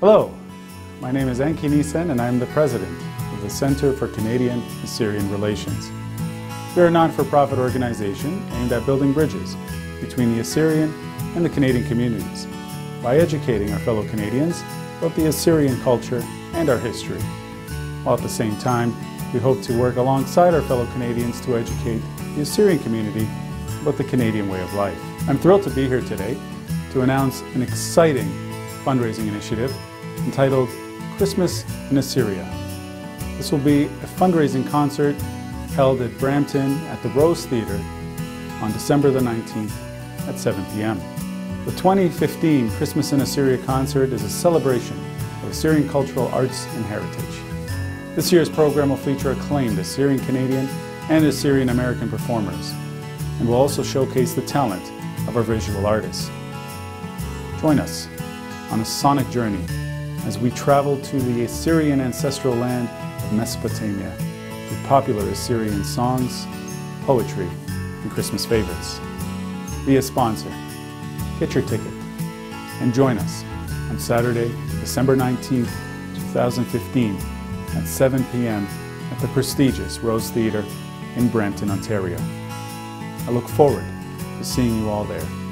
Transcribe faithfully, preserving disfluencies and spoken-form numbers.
Hello, my name is Anki Nissen and I'm the president of the Center for Canadian-Assyrian Relations. We're a not-for-profit organization aimed at building bridges between the Assyrian and the Canadian communities by educating our fellow Canadians about the Assyrian culture and our history. While at the same time, we hope to work alongside our fellow Canadians to educate the Assyrian community about the Canadian way of life. I'm thrilled to be here today to announce an exciting fundraising initiative entitled Christmas in Assyria. This will be a fundraising concert held at Brampton at the Rose Theatre on December the nineteenth at seven p m The twenty fifteen Christmas in Assyria concert is a celebration of Assyrian cultural arts and heritage. This year's program will feature acclaimed Assyrian Canadian and Assyrian American performers, and will also showcase the talent of our visual artists. Join us on a sonic journey as we travel to the Assyrian ancestral land of Mesopotamia with popular Assyrian songs, poetry, and Christmas favorites. Be a sponsor, get your ticket, and join us on Saturday, December nineteenth, two thousand fifteen at seven p m at the prestigious Rose Theatre in Brampton, Ontario. I look forward to seeing you all there.